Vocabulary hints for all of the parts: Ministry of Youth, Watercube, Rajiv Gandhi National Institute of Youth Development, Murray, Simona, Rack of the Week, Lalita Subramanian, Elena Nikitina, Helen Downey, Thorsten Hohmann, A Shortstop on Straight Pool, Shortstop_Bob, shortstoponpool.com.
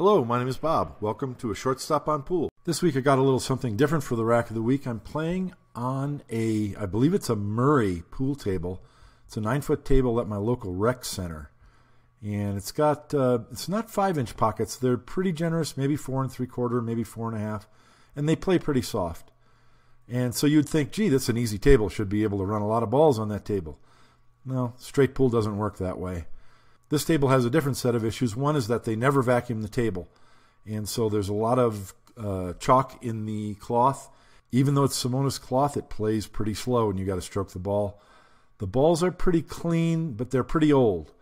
Hello, my name is Bob. Welcome to A Shortstop on Pool. This week I got a little something different for the rack of the week. I'm playing on a, I believe it's a Murray pool table. It's a 9-foot table at my local rec center. And it's got, it's not 5-inch pockets. They're pretty generous, maybe 4 3/4, maybe 4 1/2. And they play pretty soft. And so you'd think, gee, that's an easy table. Should be able to run a lot of balls on that table. No, straight pool doesn't work that way. This table has a different set of issues. One is that they never vacuum the table. And so there's a lot of chalk in the cloth. Even though it's Simona's cloth, it plays pretty slow and you got to stroke the ball. The balls are pretty clean, but they're pretty old.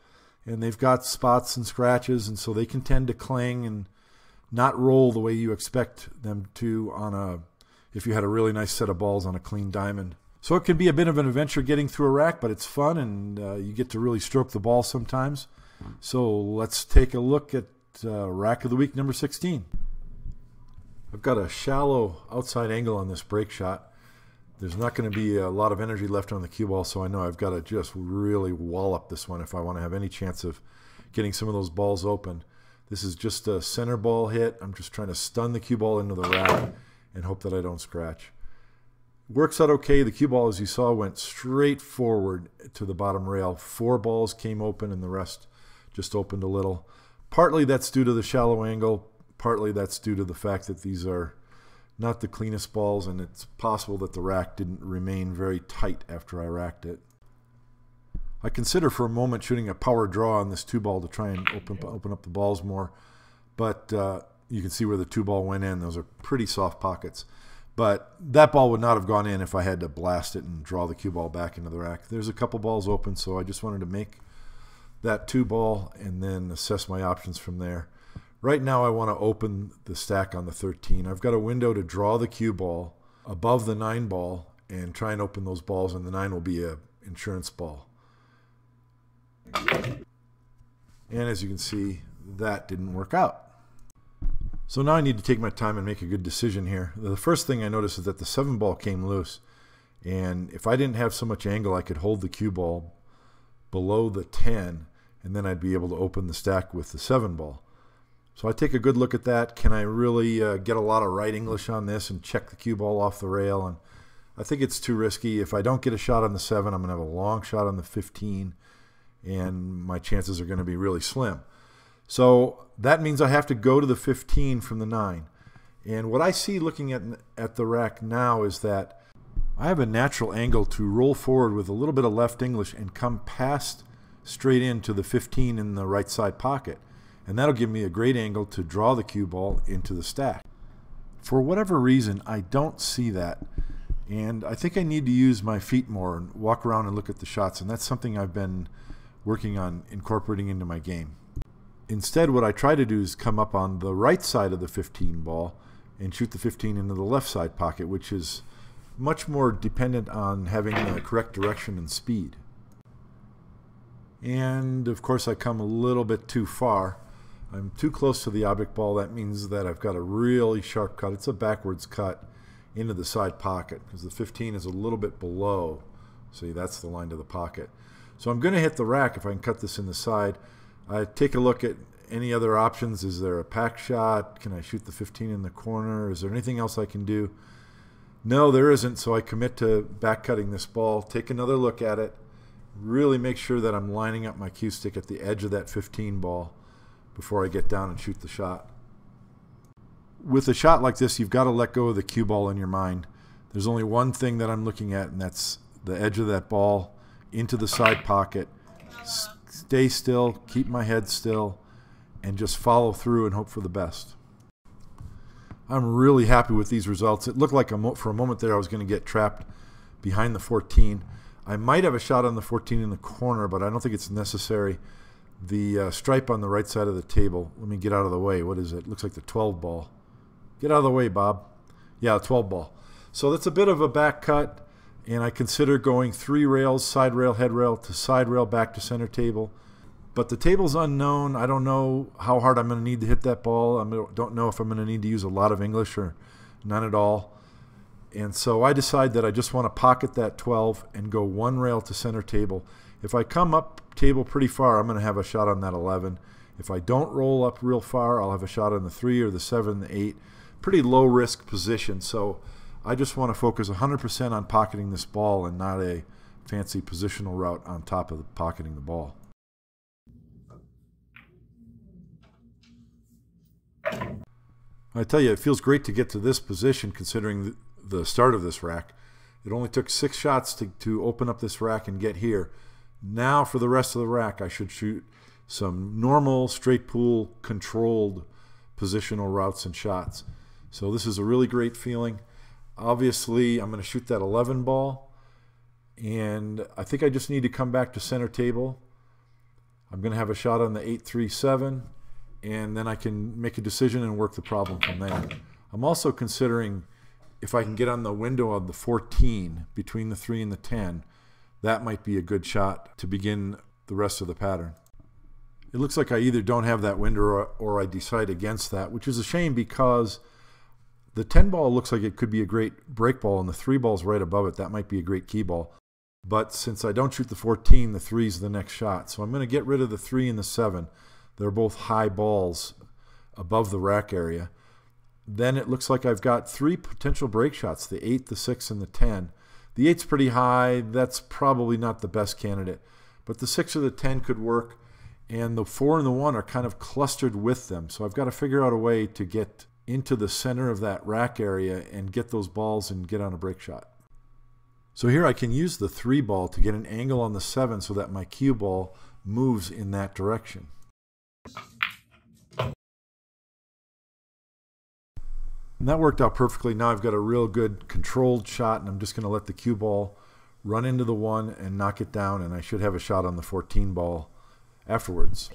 And they've got spots and scratches, and so they can tend to cling and not roll the way you expect them to on a, if you had a really nice set of balls on a clean diamond. So it can be a bit of an adventure getting through a rack, but it's fun, and you get to really stroke the ball sometimes. So let's take a look at Rack of the Week number 16. I've got a shallow outside angle on this break shot. There's not going to be a lot of energy left on the cue ball, so I know I've got to just really wallop this one if I want to have any chance of getting some of those balls open. This is just a center ball hit. I'm just trying to stun the cue ball into the rack and hope that I don't scratch. Works out okay. The cue ball, as you saw, went straight forward to the bottom rail. 4 balls came open and the rest just opened a little. Partly that's due to the shallow angle. Partly that's due to the fact that these are not the cleanest balls, and it's possible that the rack didn't remain very tight after I racked it. I consider for a moment shooting a power draw on this 2-ball to try and open up the balls more, but you can see where the 2-ball went in. Those are pretty soft pockets. But that ball would not have gone in if I had to blast it and draw the cue ball back into the rack. There's a couple balls open, so I just wanted to make that 2-ball and then assess my options from there. Right now I want to open the stack on the 13. I've got a window to draw the cue ball above the 9-ball and try and open those balls, and the 9 will be an insurance ball. And as you can see, that didn't work out. So now I need to take my time and make a good decision here. The first thing I noticed is that the 7-ball came loose. And if I didn't have so much angle, I could hold the cue ball below the 10, and then I'd be able to open the stack with the 7-ball. So I take a good look at that. Can I really get a lot of right English on this and check the cue ball off the rail? And I think it's too risky. If I don't get a shot on the 7, I'm going to have a long shot on the 15, and my chances are going to be really slim. So that means I have to go to the 15 from the 9. And what I see looking at the rack now is that I have a natural angle to roll forward with a little bit of left English and come past straight into the 15 in the right side pocket. And that'll give me a great angle to draw the cue ball into the stack. For whatever reason, I don't see that. And I think I need to use my feet more and walk around and look at the shots. And that's something I've been working on incorporating into my game. Instead, what I try to do is come up on the right side of the 15 ball and shoot the 15 into the left side pocket, which is much more dependent on having the correct direction and speed. And of course, I come a little bit too far. I'm too close to the object ball. That means that I've got a really sharp cut. It's a backwards cut into the side pocket because the 15 is a little bit below. See, that's the line to the pocket. So I'm going to hit the rack if I can cut this in the side. I take a look at any other options. Is there a pack shot? Can I shoot the 15 in the corner? Is there anything else I can do? No, there isn't, so I commit to back cutting this ball, take another look at it, really make sure that I'm lining up my cue stick at the edge of that 15 ball before I get down and shoot the shot. With a shot like this, you've got to let go of the cue ball in your mind. There's only one thing that I'm looking at, and that's the edge of that ball into the side pocket. Stay still, keep my head still, and just follow through and hope for the best. I'm really happy with these results. It looked like for a moment there I was going to get trapped behind the 14. I might have a shot on the 14 in the corner, but I don't think it's necessary. The stripe on the right side of the table, let me get out of the way. What is it? Looks like the 12 ball. Get out of the way, Bob. Yeah, 12 ball. So that's a bit of a back cut. And I consider going 3 rails, side rail, head rail, to side rail, back to center table. But the table's unknown. I don't know how hard I'm going to need to hit that ball. I don't know if I'm going to need to use a lot of English or none at all. And so I decide that I just want to pocket that 12 and go 1 rail to center table. If I come up table pretty far, I'm going to have a shot on that 11. If I don't roll up real far, I'll have a shot on the 3 or the 7, the 8. Pretty low risk position, so I just want to focus 100% on pocketing this ball and not a fancy positional route on top of pocketing the ball. I tell you, it feels great to get to this position considering the start of this rack. It only took 6 shots to open up this rack and get here. Now for the rest of the rack, I should shoot some normal straight pool controlled positional routes and shots. So this is a really great feeling. Obviously, I'm going to shoot that 11 ball, and I think I just need to come back to center table. I'm going to have a shot on the 8-3-7, and then I can make a decision and work the problem from there. I'm also considering if I can get on the window on the 14 between the 3 and the 10, that might be a good shot to begin the rest of the pattern. It looks like I either don't have that window or I decide against that, which is a shame because the 10 ball looks like it could be a great break ball, and the 3 ball's right above it. That might be a great key ball. But since I don't shoot the 14, the 3's the next shot. So I'm going to get rid of the 3 and the 7. They're both high balls above the rack area. Then it looks like I've got 3 potential break shots, the 8, the 6, and the 10. The 8's pretty high. That's probably not the best candidate. But the 6 or the 10 could work, and the 4 and the 1 are kind of clustered with them. So I've got to figure out a way to get into the center of that rack area and get those balls and get on a break shot. So here I can use the 3 ball to get an angle on the 7 so that my cue ball moves in that direction. And that worked out perfectly. Now I've got a real good controlled shot, and I'm just going to let the cue ball run into the 1 and knock it down, and I should have a shot on the 14 ball afterwards.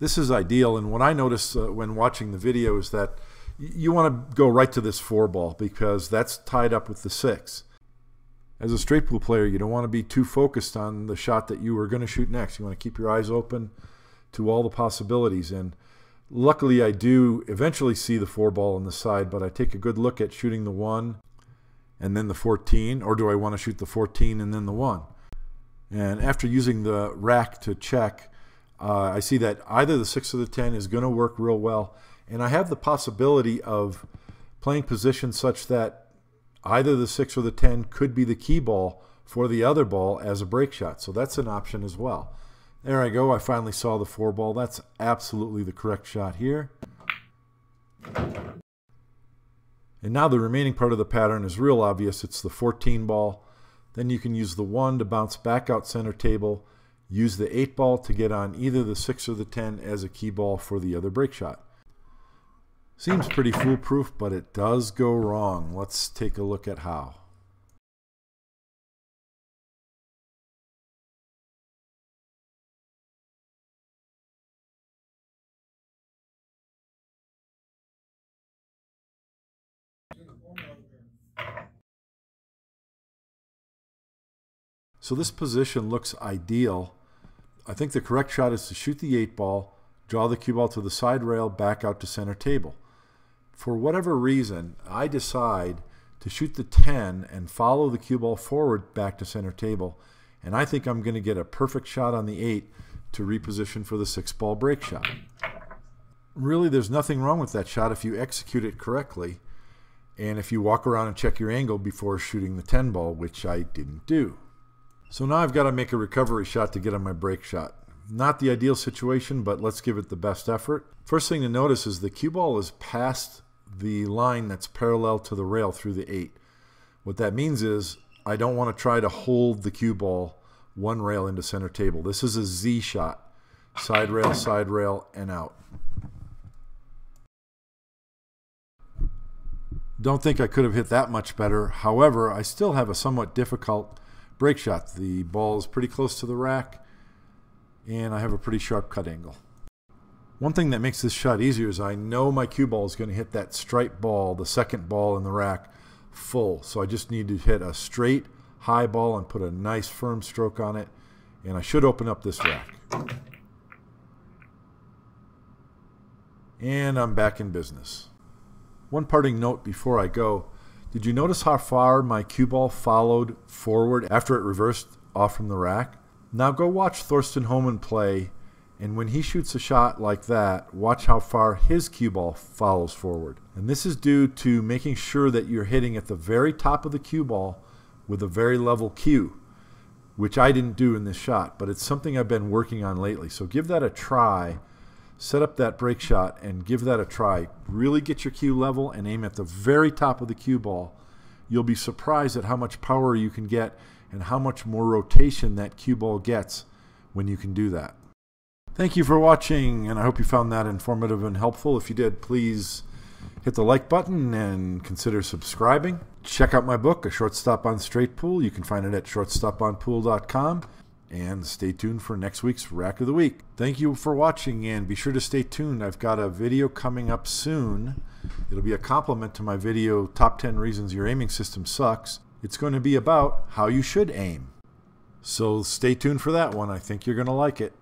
This is ideal, and what I noticed when watching the video is that you want to go right to this 4 ball because that's tied up with the 6. As a straight pool player, you don't want to be too focused on the shot that you were going to shoot next. You want to keep your eyes open to all the possibilities, and luckily I do eventually see the 4 ball on the side, but I take a good look at shooting the 1 and then the 14, or do I want to shoot the 14 and then the 1? And after using the rack to check, I see that either the 6 or the 10 is going to work real well, and I have the possibility of playing position such that either the 6 or the 10 could be the key ball for the other ball as a break shot, so that's an option as well. There I go, I finally saw the 4 ball. That's absolutely the correct shot here. And now the remaining part of the pattern is real obvious. It's the 14 ball. Then you can use the 1 to bounce back out center table, use the 8 ball to get on either the 6 or the 10 as a key ball for the other break shot. Seems pretty foolproof, but it does go wrong. Let's take a look at how. So this position looks ideal. I think the correct shot is to shoot the 8 ball, draw the cue ball to the side rail, back out to center table. For whatever reason, I decide to shoot the 10 and follow the cue ball forward back to center table, and I think I'm going to get a perfect shot on the 8 to reposition for the 6 ball break shot. Really, there's nothing wrong with that shot if you execute it correctly, and if you walk around and check your angle before shooting the 10 ball, which I didn't do. So now I've got to make a recovery shot to get on my break shot. Not the ideal situation, but let's give it the best effort. First thing to notice is the cue ball is past the line that's parallel to the rail through the 8. What that means is I don't want to try to hold the cue ball one rail into center table. This is a Z shot. Side rail, and out. Don't think I could have hit that much better. However, I still have a somewhat difficult break shot. The ball is pretty close to the rack, and I have a pretty sharp cut angle. One thing that makes this shot easier is I know my cue ball is going to hit that striped ball, the second ball in the rack, full. So I just need to hit a straight high ball and put a nice firm stroke on it, and I should open up this rack. And I'm back in business. One parting note before I go. Did you notice how far my cue ball followed forward after it reversed off from the rack? Now go watch Thorsten Hohmann play, and when he shoots a shot like that, watch how far his cue ball follows forward. And this is due to making sure that you're hitting at the very top of the cue ball with a very level cue, which I didn't do in this shot, but it's something I've been working on lately. So give that a try. Set up that break shot and give that a try. Really get your cue level and aim at the very top of the cue ball. You'll be surprised at how much power you can get and how much more rotation that cue ball gets when you can do that. Thank you for watching, and I hope you found that informative and helpful. If you did, please hit the like button and consider subscribing. Check out my book, A Shortstop on Straight Pool. You can find it at shortstoponpool.com. And stay tuned for next week's Rack of the Week. Thank you for watching, and be sure to stay tuned. I've got a video coming up soon. It'll be a compliment to my video, Top 10 Reasons Your Aiming System Sucks. It's going to be about how you should aim. So stay tuned for that one. I think you're going to like it.